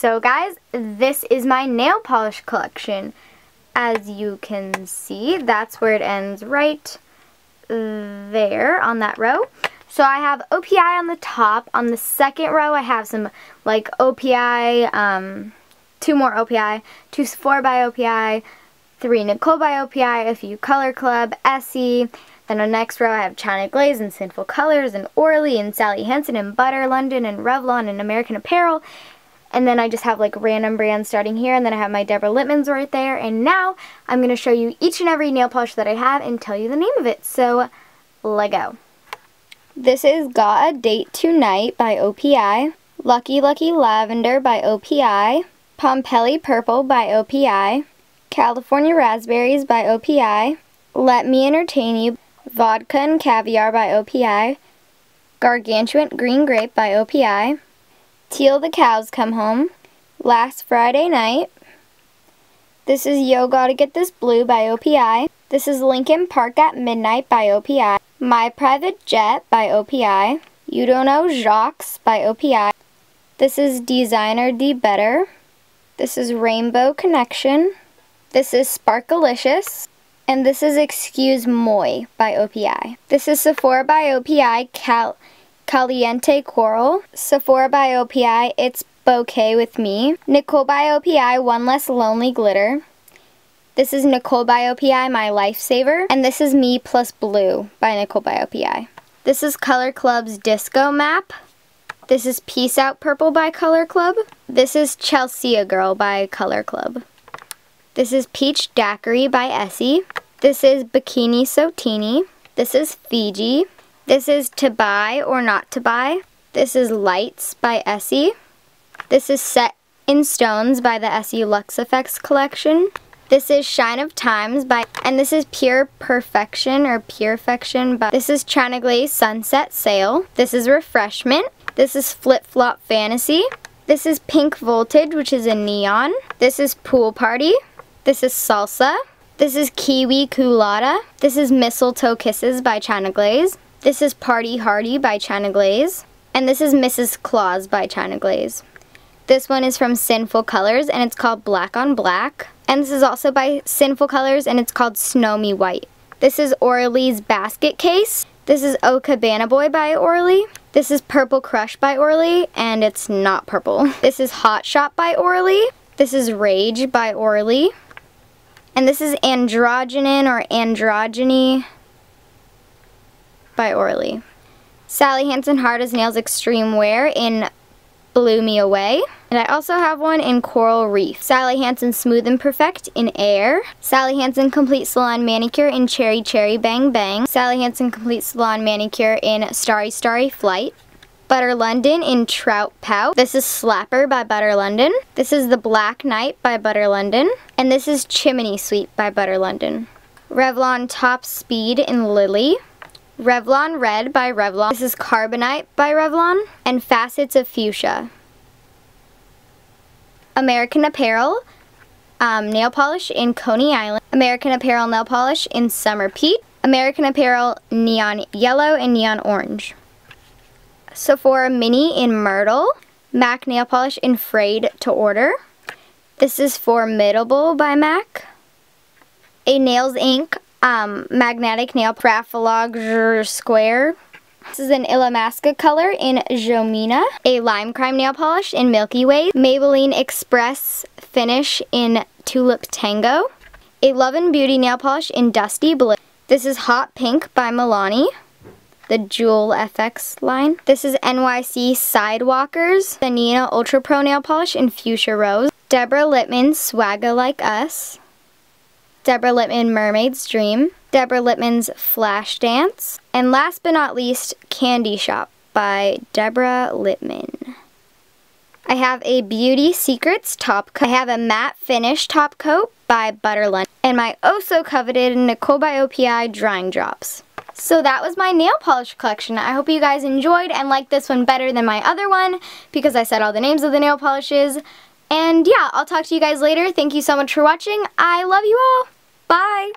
So guys, this is my nail polish collection. As you can see, that's where it ends, right there on that row. So I have OPI on the top. On the second row, I have some like OPI, two more OPI, two Sephora by OPI, three Nicole by OPI, a few Color Club, Essie. Then on the next row, I have China Glaze and Sinful Colors and Orly and Sally Hansen and Butter London and Revlon and American Apparel. And then I just have like random brands starting here, and then I have my Deborah Lippmann's right there. And now I'm going to show you each and every nail polish that I have and tell you the name of it. So, let's go. This is Got a Date Tonight by OPI, Lucky Lucky Lavender by OPI, Pompeii Purple by OPI, California Raspberries by OPI, Let Me Entertain You, Vodka and Caviar by OPI, Gargantuan Green Grape by OPI, Till the Cows Come Home, Last Friday Night. This is Yo Gotta Get This Blue by OPI. This is Linkin Park at Midnight by OPI. My Private Jet by OPI. You Don't Know Jacques by OPI. This is Designer D Better. This is Rainbow Connection. This is Sparkalicious. And this is Excuse Moi by OPI. This is Sephora by OPI, Caliente Coral. Sephora by OPI, It's Bouquet With Me. Nicole by OPI, One Less Lonely Glitter. This is Nicole by OPI, My Lifesaver. And this is Me Plus Blue by Nicole by OPI. This is Color Club's Disco Map. This is Peace Out Purple by Color Club. This is Chelsea Girl by Color Club. This is Peach Daiquiri by Essie. This is Bikini So Teeny. This is Fiji. This is To Buy or Not To Buy. This is Lights by Essie. This is Set in Stones by the Essie Luxe Effects Collection. This is Shine of Times by, and this is Pure Perfection or Purefaction by, this is China Glaze Sunset Sale. This is Refreshment. This is Flip Flop Fantasy. This is Pink Voltage, which is a neon. This is Pool Party. This is Salsa. This is Kiwi Culotta. This is Mistletoe Kisses by China Glaze. This is Party Hardy by China Glaze. And this is Mrs. Claus by China Glaze. This one is from Sinful Colors and it's called Black on Black. And this is also by Sinful Colors, and it's called Snow Me White. This is Orly's Basket Case. This is Oh Cabana Boy by Orly. This is Purple Crush by Orly, and it's not purple. This is Hot Shot by Orly. This is Rage by Orly. And this is Androgynin or Androgyny by Orly. Sally Hansen Hard as Nails Extreme Wear in Blew Me Away. And I also have one in Coral Reef. Sally Hansen Smooth and Perfect in Air. Sally Hansen Complete Salon Manicure in Cherry Cherry Bang Bang. Sally Hansen Complete Salon Manicure in Starry Starry Flight. Butter London in Trout Pout. This is Slapper by Butter London. This is The Black Knight by Butter London. And this is Chimney Sweep by Butter London. Revlon Top Speed in Lily. Revlon Red by Revlon. This is Carbonite by Revlon. And Facets of Fuchsia. American Apparel Nail Polish in Coney Island. American Apparel Nail Polish in Summer Peach. American Apparel Neon Yellow and Neon Orange. Sephora Mini in Myrtle. MAC Nail Polish in Frayed to Order. This is Formidable by MAC. A Nails Inc. Magnetic Nail Raffalog Square. This is an Illamasqua color in Jomina. A Lime Crime Nail Polish in Milky Way. Maybelline Express Finish in Tulip Tango. A Love and Beauty Nail Polish in Dusty Blue. This is Hot Pink by Milani, the Jewel FX line. This is NYC Sidewalkers. The Nina Ultra Pro Nail Polish in Fuchsia Rose. Deborah Lippmann Swagger Like Us. Deborah Lippmann Mermaid's Dream, Deborah Lippmann's Flash Dance, and last but not least, Candy Shop by Deborah Lippmann. I have a Beauty Secrets top coat. I have a Matte Finish top coat by Butter London, and my oh-so-coveted Nicole by OPI Drying Drops. So that was my nail polish collection. I hope you guys enjoyed and liked this one better than my other one because I said all the names of the nail polishes. And yeah, I'll talk to you guys later. Thank you so much for watching. I love you all. Bye.